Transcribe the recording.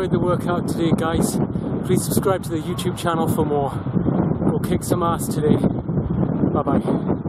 enjoyed the workout today, guys, please subscribe to the YouTube channel for more. We'll kick some ass today. Bye bye.